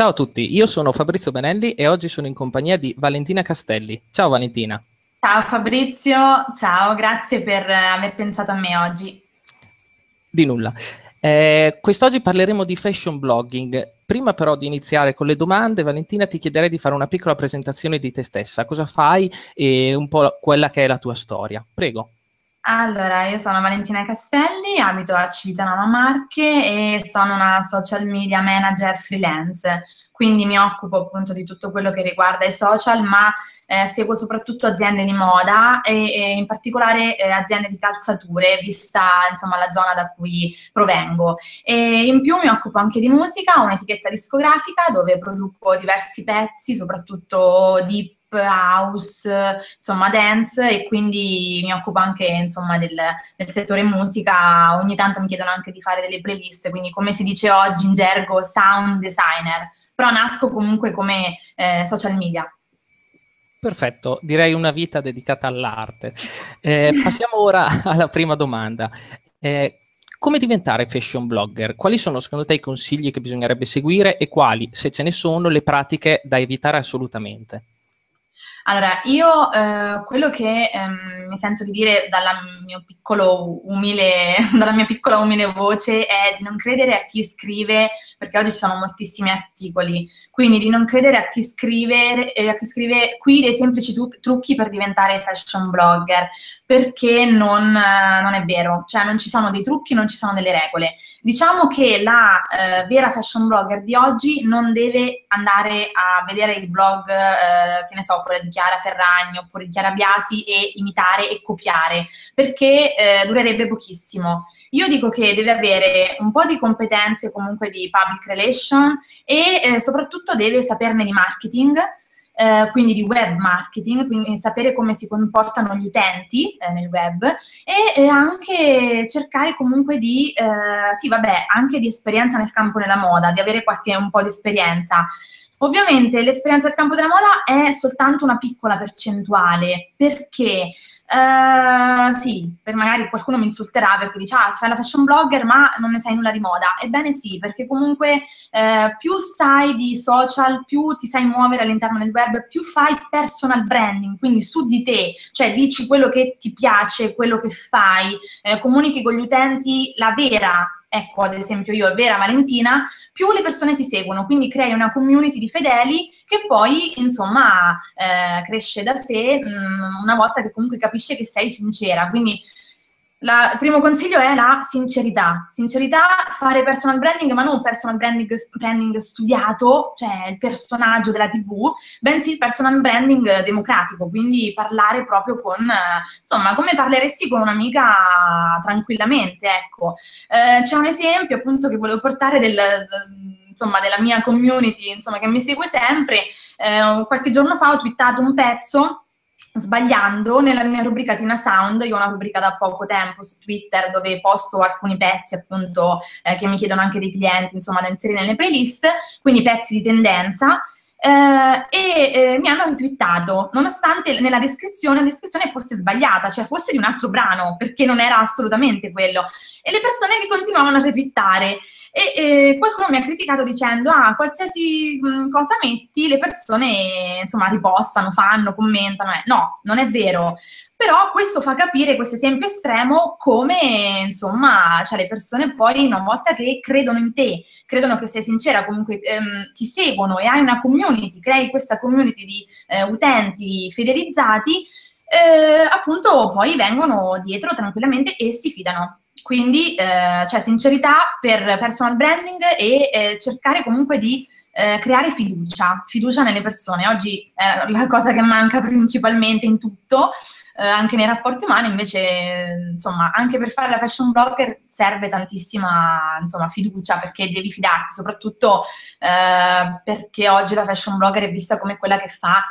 Ciao a tutti, io sono Fabrizio Benelli e oggi sono in compagnia di Valentina Castelli. Ciao Valentina. Ciao Fabrizio, ciao, grazie per aver pensato a me oggi. Di nulla. Quest'oggi parleremo di fashion blogging. Prima però di iniziare con le domande, Valentina, ti chiederei di fare una piccola presentazione di te stessa. Cosa fai e un po' quella che è la tua storia. Prego. Allora, io sono Valentina Castelli, abito a Civitanova Marche e sono una social media manager freelance, quindi mi occupo appunto di tutto quello che riguarda i social, ma seguo soprattutto aziende di moda e in particolare aziende di calzature, vista insomma la zona da cui provengo. E in più mi occupo anche di musica, ho un'etichetta discografica dove produco diversi pezzi, soprattutto di house, insomma dance, e quindi mi occupo anche insomma del settore musica. Ogni tanto mi chiedono anche di fare delle playlist, quindi come si dice oggi in gergo sound designer, però nasco comunque come social media. Perfetto, direi una vita dedicata all'arte. Passiamo ora alla prima domanda. Come diventare fashion blogger? Quali sono secondo te i consigli che bisognerebbe seguire e quali, se ce ne sono, le pratiche da evitare assolutamente? Allora, io quello che mi sento di dire dalla mia piccola umile voce è di non credere a chi scrive, perché oggi ci sono moltissimi articoli, quindi di non credere a chi scrive, qui dei semplici trucchi per diventare fashion blogger, perché non è vero, cioè non ci sono dei trucchi, non ci sono delle regole. Diciamo che la vera fashion blogger di oggi non deve andare a vedere il blog, che ne so, quello di Chiara Ferragni oppure di Chiara Biasi e imitare e copiare, perché durerebbe pochissimo. Io dico che deve avere un po' di competenze comunque di public relation e soprattutto deve saperne di marketing, quindi di web marketing, quindi sapere come si comportano gli utenti nel web e anche cercare comunque di, anche di esperienza nel campo della moda, di avere un po' di esperienza. Ovviamente l'esperienza del campo della moda è soltanto una piccola percentuale, perché magari qualcuno mi insulterà perché dice fai la fashion blogger ma non ne sai nulla di moda. Ebbene sì, perché comunque più sai di social, più ti sai muovere all'interno del web, più fai personal branding, quindi su di te, cioè dici quello che ti piace, quello che fai, comunichi con gli utenti la vera. Ecco, ad esempio io, vera Valentina, più le persone ti seguono, quindi crei una community di fedeli che poi, insomma, cresce da sé una volta che comunque capisce che sei sincera. Quindi il primo consiglio è la sincerità. Sincerità, fare personal branding, ma non personal branding studiato, cioè il personaggio della TV, bensì il personal branding democratico, quindi parlare proprio come parleresti con un'amica tranquillamente, ecco. C'è un esempio appunto che volevo portare della mia community, insomma, che mi segue sempre. Qualche giorno fa ho twittato un pezzo sbagliando nella mia rubrica Tina Sound. Io ho una rubrica da poco tempo su Twitter dove posto alcuni pezzi appunto che mi chiedono anche dei clienti, insomma, da inserire nelle playlist, quindi pezzi di tendenza, mi hanno ritwittato nonostante nella descrizione fosse sbagliata, cioè fosse di un altro brano, perché non era assolutamente quello, e le persone che continuavano a ritwittare. E qualcuno mi ha criticato dicendo qualsiasi cosa metti le persone insomma ripostano, fanno, commentano. No, non è vero, però questo fa capire, questo esempio estremo, come insomma le persone poi, una volta che credono in te, credono che sei sincera, comunque ti seguono e hai una community, crei questa community di utenti fidelizzati, appunto poi vengono dietro tranquillamente e si fidano. Quindi sincerità per personal branding e cercare comunque di creare fiducia nelle persone. Oggi è la cosa che manca principalmente in tutto, anche nei rapporti umani. Invece insomma anche per fare la fashion blogger serve tantissima fiducia, perché devi fidarti, soprattutto perché oggi la fashion blogger è vista come quella che fa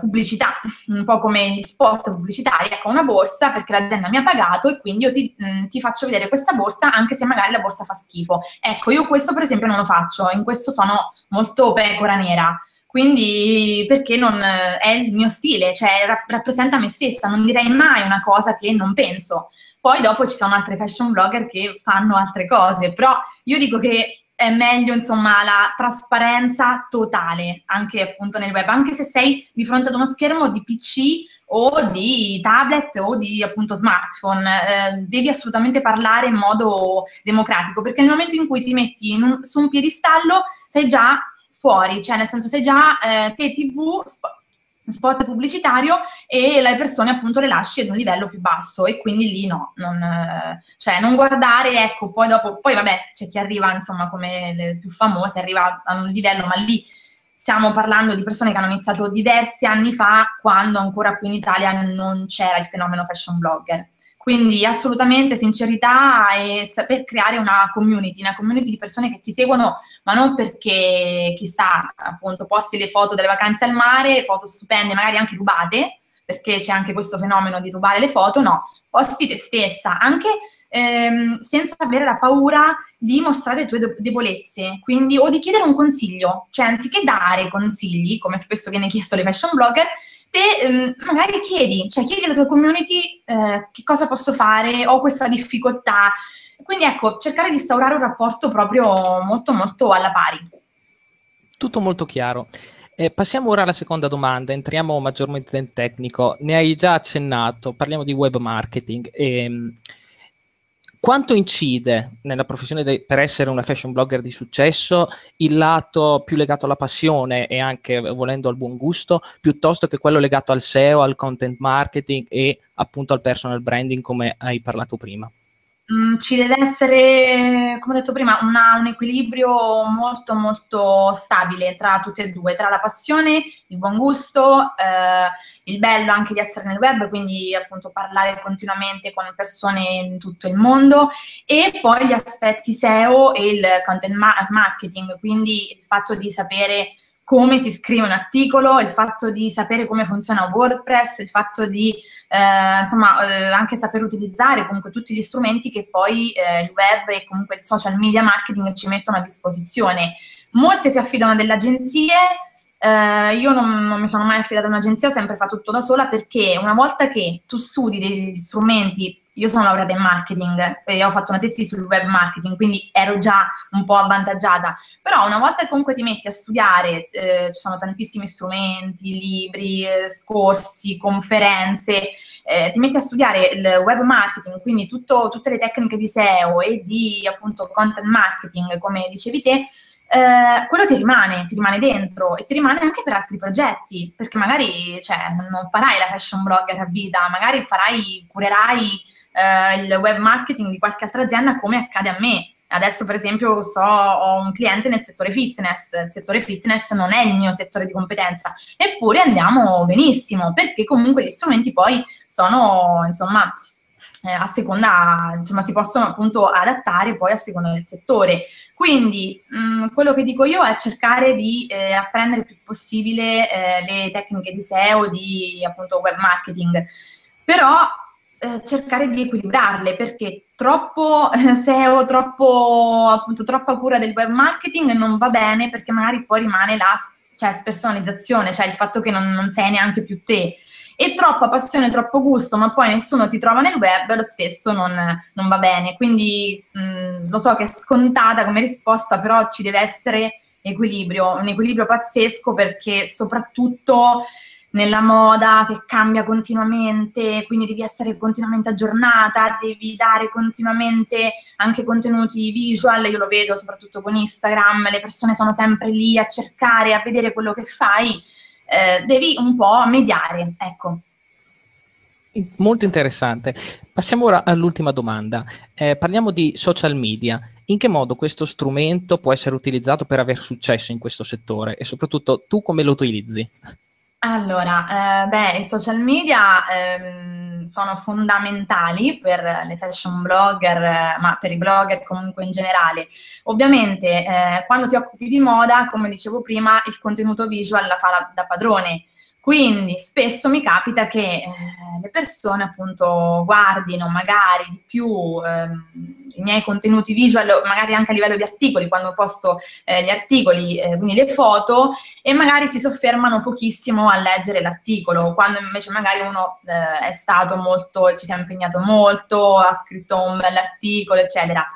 pubblicità, un po' come gli spot pubblicitari. Ecco, una borsa, perché l'azienda mi ha pagato e quindi io ti faccio vedere questa borsa anche se magari la borsa fa schifo. Ecco, io questo per esempio non lo faccio, in questo sono molto pecora nera, quindi perché non è il mio stile, cioè rappresenta me stessa, non direi mai una cosa che non penso. Poi dopo ci sono altri fashion blogger che fanno altre cose, però io dico che è meglio, insomma, la trasparenza totale, anche appunto nel web, anche se sei di fronte ad uno schermo di PC o di tablet o di appunto smartphone, devi assolutamente parlare in modo democratico, perché nel momento in cui ti metti in su un piedistallo sei già fuori, cioè nel senso sei già te TV, spot pubblicitario, e le persone appunto le lasci ad un livello più basso, e quindi lì no, non guardare, ecco. Poi dopo, poi vabbè, c'è chi arriva, insomma, come le più famose, arriva a un livello, ma lì stiamo parlando di persone che hanno iniziato diversi anni fa, quando ancora qui in Italia non c'era il fenomeno fashion blogger. Quindi assolutamente sincerità e saper creare una community di persone che ti seguono, ma non perché, chissà, appunto, posti le foto delle vacanze al mare, foto stupende, magari anche rubate, perché c'è anche questo fenomeno di rubare le foto, no, posti te stessa, anche senza avere la paura di mostrare le tue debolezze, quindi, o di chiedere un consiglio, cioè anziché dare consigli, come spesso viene chiesto alle fashion blogger, te magari chiedi alla tua community che cosa posso fare, ho questa difficoltà, quindi ecco, cercare di instaurare un rapporto proprio molto molto alla pari. Tutto molto chiaro. Passiamo ora alla seconda domanda, entriamo maggiormente nel tecnico, ne hai già accennato, parliamo di web marketing. Quanto incide nella professione per essere una fashion blogger di successo il lato più legato alla passione e anche, volendo, al buon gusto, piuttosto che quello legato al SEO, al content marketing e appunto al personal branding, come hai parlato prima? Ci deve essere, come ho detto prima, un equilibrio molto molto stabile tra tutte e due, tra la passione, il buon gusto, il bello anche di essere nel web, quindi appunto parlare continuamente con persone in tutto il mondo, e poi gli aspetti SEO e il content marketing, quindi il fatto di sapere come si scrive un articolo, il fatto di sapere come funziona WordPress, il fatto di anche saper utilizzare comunque tutti gli strumenti che poi il web e comunque il social media marketing ci mettono a disposizione. Molte si affidano a delle agenzie, io non mi sono mai affidata a un'agenzia, ho sempre fatto tutto da sola, perché una volta che tu studi degli strumenti, io sono laureata in marketing e ho fatto una tesi sul web marketing, quindi ero già un po' avvantaggiata, però una volta che comunque ti metti a studiare, ci sono tantissimi strumenti, libri, corsi, conferenze, ti metti a studiare il web marketing, quindi tutte le tecniche di SEO e di appunto content marketing, come dicevi te, quello ti rimane dentro, e ti rimane anche per altri progetti, perché magari, cioè, non farai la fashion blogger a vita, magari curerai il web marketing di qualche altra azienda, come accade a me. Adesso, per esempio, ho un cliente nel settore fitness. Il settore fitness non è il mio settore di competenza, eppure andiamo benissimo, perché comunque gli strumenti poi sono, insomma, a seconda, insomma, si possono appunto adattare poi a seconda del settore. Quindi quello che dico io è cercare di apprendere il più possibile le tecniche di SEO, di appunto web marketing, però cercare di equilibrarle, perché troppo SEO, troppa cura del web marketing non va bene, perché magari poi rimane la spersonalizzazione, cioè il fatto che non sei neanche più te, e troppa passione, troppo gusto, ma poi nessuno ti trova nel web, lo stesso non va bene. Quindi lo so che è scontata come risposta, però ci deve essere equilibrio, un equilibrio pazzesco, perché soprattutto nella moda, che cambia continuamente, quindi devi essere continuamente aggiornata, devi dare continuamente anche contenuti visual. Io lo vedo soprattutto con Instagram, le persone sono sempre lì a cercare, a vedere quello che fai, devi un po' mediare, ecco. Molto interessante. Passiamo ora all'ultima domanda, parliamo di social media. In che modo questo strumento può essere utilizzato per aver successo in questo settore, e soprattutto tu come lo utilizzi? Allora, i social media sono fondamentali per le fashion blogger, ma per i blogger comunque in generale. Ovviamente, quando ti occupi di moda, come dicevo prima, il contenuto visual la fa da padrone. Quindi spesso mi capita che le persone appunto guardino magari di più i miei contenuti visual, magari anche a livello di articoli, quando posto gli articoli, quindi le foto, e magari si soffermano pochissimo a leggere l'articolo, quando invece magari uno è stato molto, ci si è impegnato molto, ha scritto un bell'articolo, eccetera.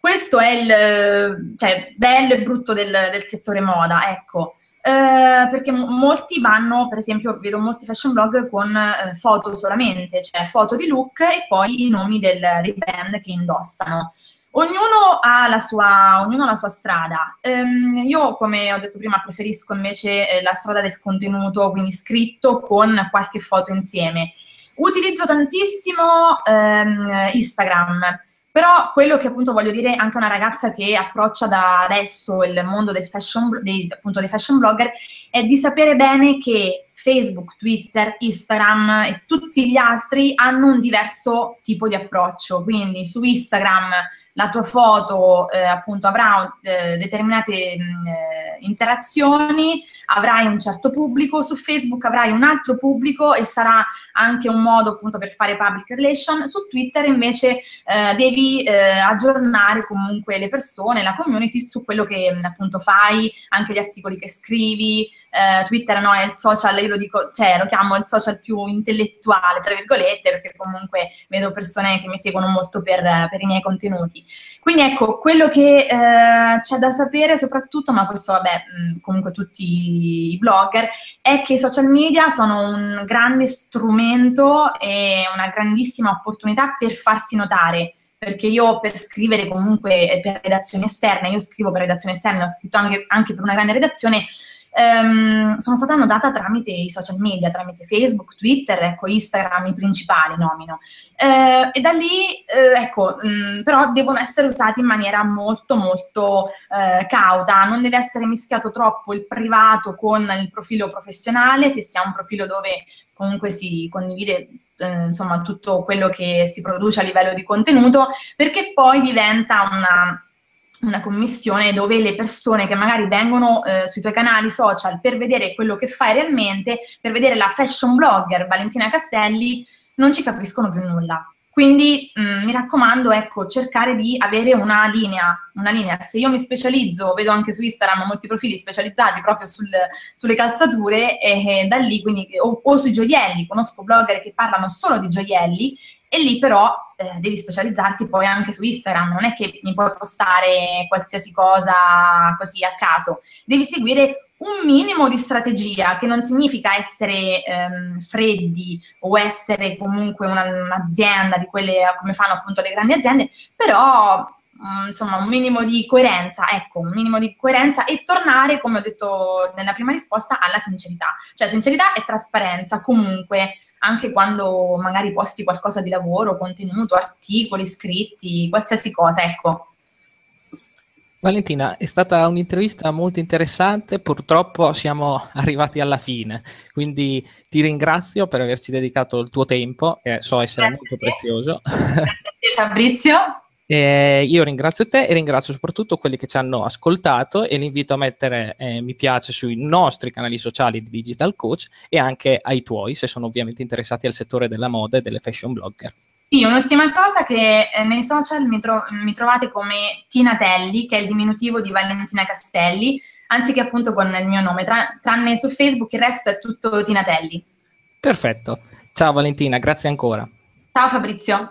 Questo è il bello e brutto del settore moda, ecco. Perché molti vanno, per esempio, vedo molti fashion blog con foto solamente, cioè foto di look e poi i nomi dei brand che indossano. Ognuno ha la sua strada. Io, come ho detto prima, preferisco invece la strada del contenuto, quindi scritto con qualche foto insieme. Utilizzo tantissimo Instagram, però quello che appunto voglio dire anche a una ragazza che approccia da adesso il mondo del fashion, appunto dei fashion blogger, è di sapere bene che Facebook, Twitter, Instagram e tutti gli altri hanno un diverso tipo di approccio. Quindi su Instagram la tua foto appunto avrà determinate interazioni, avrai un certo pubblico, su Facebook avrai un altro pubblico e sarà anche un modo appunto per fare public relation. Su Twitter invece devi aggiornare comunque le persone, la community, su quello che appunto fai, anche gli articoli che scrivi. Twitter no, è il social, io lo dico, cioè lo chiamo il social più intellettuale, tra virgolette, perché comunque vedo persone che mi seguono molto per i miei contenuti. Quindi ecco, quello che c'è da sapere soprattutto, ma questo vabbè, comunque tutti i blogger, è che i social media sono un grande strumento e una grandissima opportunità per farsi notare, perché io per scrivere comunque per redazioni esterne, io scrivo per redazioni esterne, ho scritto anche per una grande redazione, sono stata notata tramite i social media, tramite Facebook, Twitter, ecco, Instagram, i principali nomino. E da lì, ecco, però devono essere usati in maniera molto, molto cauta. Non deve essere mischiato troppo il privato con il profilo professionale, se si ha un profilo dove comunque si condivide insomma tutto quello che si produce a livello di contenuto, perché poi diventa una commistione dove le persone che magari vengono sui tuoi canali social per vedere quello che fai realmente, per vedere la fashion blogger Valentina Castelli, non ci capiscono più nulla. Quindi mi raccomando, ecco, cercare di avere una linea. Se io mi specializzo, vedo anche su Instagram molti profili specializzati proprio sulle calzature, e da lì, quindi, o sui gioielli, conosco blogger che parlano solo di gioielli, e lì però devi specializzarti poi anche su Instagram, non è che mi puoi postare qualsiasi cosa così a caso, devi seguire un minimo di strategia, che non significa essere freddi o essere comunque un'azienda di quelle come fanno appunto le grandi aziende, però insomma un minimo di coerenza, ecco, un minimo di coerenza, e tornare, come ho detto nella prima risposta, alla sincerità, cioè sincerità e trasparenza comunque, anche quando magari posti qualcosa di lavoro, contenuto, articoli, scritti, qualsiasi cosa, ecco. Valentina, è stata un'intervista molto interessante, purtroppo siamo arrivati alla fine, quindi ti ringrazio per averci dedicato il tuo tempo, che so essere molto prezioso. Grazie Fabrizio. Io ringrazio te e ringrazio soprattutto quelli che ci hanno ascoltato, e li invito a mettere mi piace sui nostri canali sociali di Digital Coach e anche ai tuoi, se sono ovviamente interessati al settore della moda e delle fashion blogger. Sì, un'ultima cosa, che nei social mi trovate come Tinatelli, che è il diminutivo di Valentina Castelli, anziché appunto con il mio nome, tranne su Facebook, il resto è tutto Tinatelli. Perfetto, ciao Valentina, grazie ancora. Ciao Fabrizio.